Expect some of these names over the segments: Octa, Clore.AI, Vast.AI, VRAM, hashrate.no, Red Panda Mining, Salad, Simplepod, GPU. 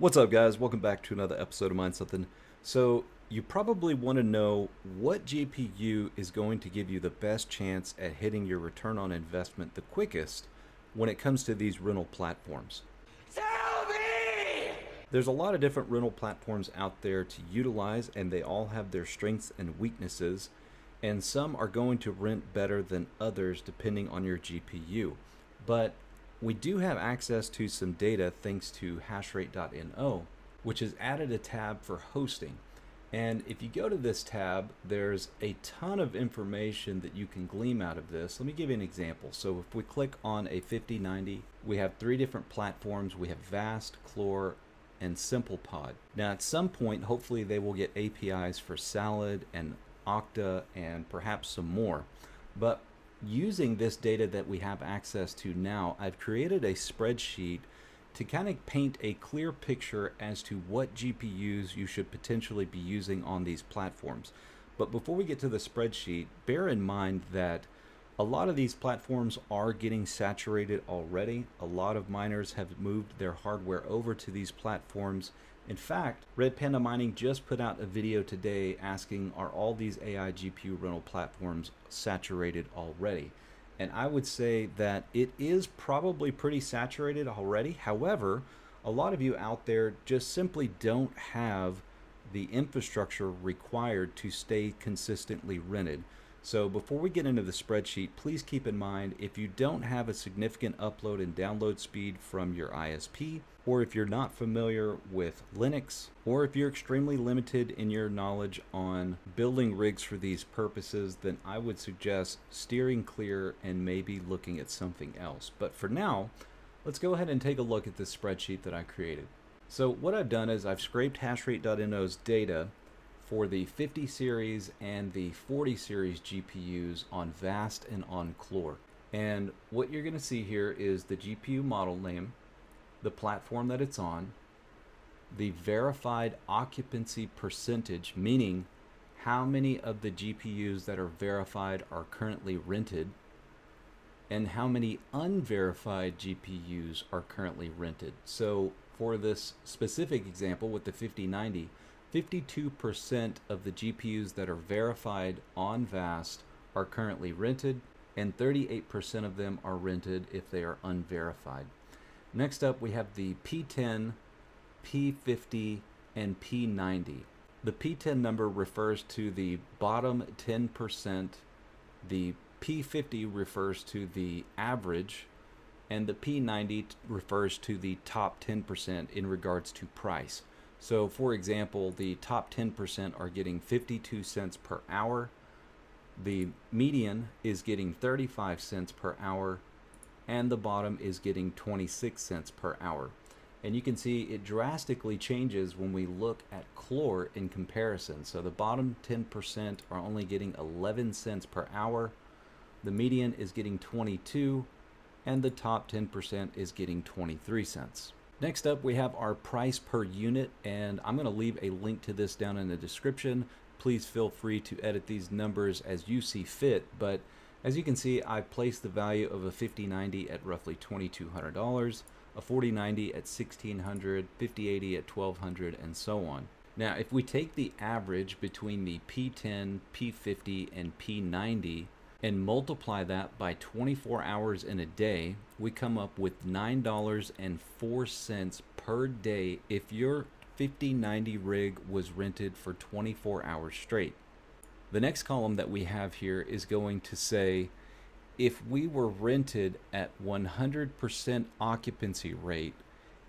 What's up, guys? Welcome back to another episode of Mine Something. So you probably want to know what GPU is going to give you the best chance at hitting your return on investment the quickest when it comes to these rental platforms. Tell me! There's a lot of different rental platforms out there to utilize, and they all have their strengths and weaknesses, and some are going to rent better than others depending on your GPU. But we do have access to some data thanks to hashrate.no, which has added a tab for hosting. And if you go to this tab, there's a ton of information that you can glean out of this. Let me give you an example. So if we click on a 5090, we have three different platforms. We have Vast, Clore, and Simplepod. Now at some point, hopefully they will get APIs for Salad and Octa and perhaps some more. But using this data that we have access to now, I've created a spreadsheet to kind of paint a clear picture as to what GPUs you should potentially be using on these platforms. But before we get to the spreadsheet, bear in mind that a lot of these platforms are getting saturated already. A lot of miners have moved their hardware over to these platforms. In fact, Red Panda Mining just put out a video today asking, are all these AI GPU rental platforms saturated already? And I would say that it is probably pretty saturated already. However, a lot of you out there just simply don't have the infrastructure required to stay consistently rented. So before we get into the spreadsheet, please keep in mind, if you don't have a significant upload and download speed from your ISP, or if you're not familiar with Linux, or if you're extremely limited in your knowledge on building rigs for these purposes, then I would suggest steering clear and maybe looking at something else. But for now, let's go ahead and take a look at this spreadsheet that I created. So what I've done is I've scraped hashrate.no's data for the 50 series and the 40 series GPUs on Vast and on Clore. And what you're gonna see here is the GPU model name, the platform that it's on, the verified occupancy percentage, meaning how many of the GPUs that are verified are currently rented, and how many unverified GPUs are currently rented. So for this specific example with the 5090, 52% of the GPUs that are verified on Vast are currently rented, and 38% of them are rented if they are unverified. Next up, we have the P10, P50, and P90. The P10 number refers to the bottom 10%, the P50 refers to the average, and the P90 refers to the top 10% in regards to price. So for example, the top 10% are getting 52 cents per hour, the median is getting 35 cents per hour, and the bottom is getting 26 cents per hour. And you can see it drastically changes when we look at Clore in comparison. So the bottom 10% are only getting 11 cents per hour, the median is getting 22, and the top 10% is getting 23 cents. Next up, we have our price per unit, and I'm going to leave a link to this down in the description. Please feel free to edit these numbers as you see fit, but as you can see, I've placed the value of a 5090 at roughly $2,200, a 4090 at $1,600, 5080 at $1,200, and so on. Now, if we take the average between the P10, P50, and P90, and multiply that by 24 hours in a day, we come up with $9.04 per day if your 5090 rig was rented for 24 hours straight. The next column that we have here is going to say, if we were rented at 100% occupancy rate,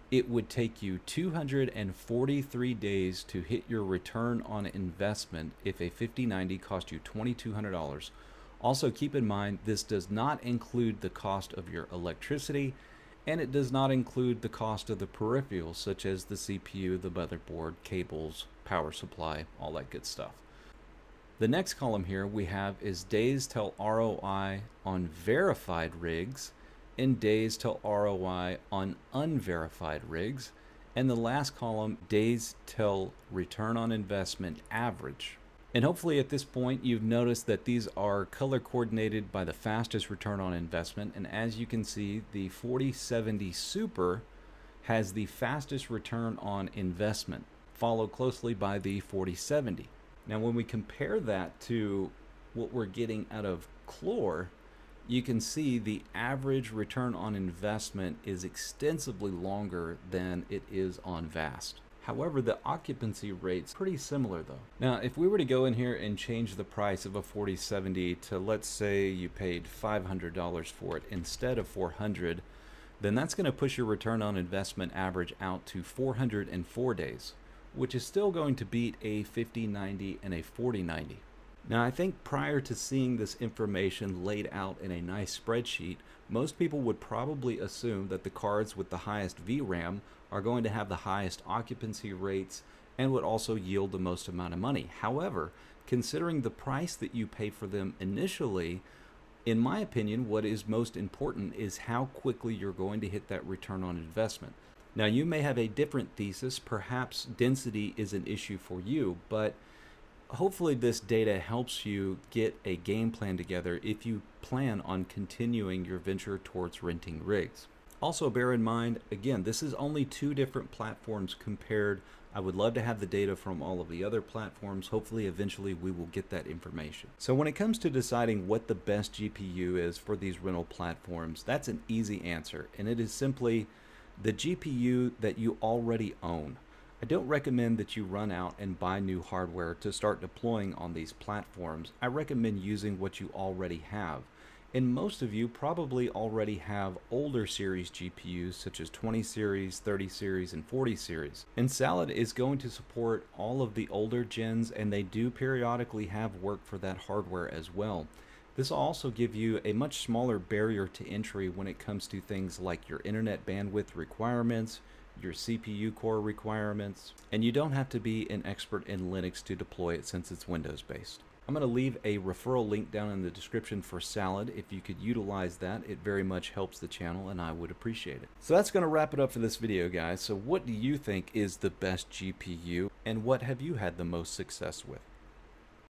it would take you 243 days to hit your return on investment if a 5090 cost you $2,200. Also, keep in mind, this does not include the cost of your electricity, and it does not include the cost of the peripherals, such as the CPU, the motherboard, cables, power supply, all that good stuff. The next column here we have is days till ROI on verified rigs and days till ROI on unverified rigs. And the last column, days till return on investment average. And hopefully at this point, you've noticed that these are color coordinated by the fastest return on investment. And as you can see, the 4070 Super has the fastest return on investment, followed closely by the 4070. Now, when we compare that to what we're getting out of Clore, you can see the average return on investment is extensively longer than it is on Vast. However, the occupancy rate's pretty similar though. Now, if we were to go in here and change the price of a 4070 to, let's say you paid $500 for it instead of $400, then that's gonna push your return on investment average out to 404 days, which is still going to beat a 5090 and a 4090. Now, I think prior to seeing this information laid out in a nice spreadsheet, most people would probably assume that the cards with the highest VRAM are going to have the highest occupancy rates and would also yield the most amount of money. However, considering the price that you pay for them initially, in my opinion, what is most important is how quickly you're going to hit that return on investment. Now, you may have a different thesis. Perhaps density is an issue for you, but hopefully this data helps you get a game plan together if you plan on continuing your venture towards renting rigs. Also bear in mind, again, this is only two different platforms compared. I would love to have the data from all of the other platforms. Hopefully eventually we will get that information. So when it comes to deciding what the best GPU is for these rental platforms, that's an easy answer, and it is simply the GPU that you already own. I don't recommend that you run out and buy new hardware to start deploying on these platforms. I recommend using what you already have. And most of you probably already have older series GPUs such as 20 series, 30 series, and 40 series. And Salad is going to support all of the older gens, and they do periodically have work for that hardware as well. This will also give you a much smaller barrier to entry when it comes to things like your internet bandwidth requirements, your CPU core requirements, and you don't have to be an expert in Linux to deploy it since it's Windows based. I'm going to leave a referral link down in the description for Salad. If you could utilize that, it very much helps the channel and I would appreciate it. So that's going to wrap it up for this video, guys. So what do you think is the best GPU, and what have you had the most success with?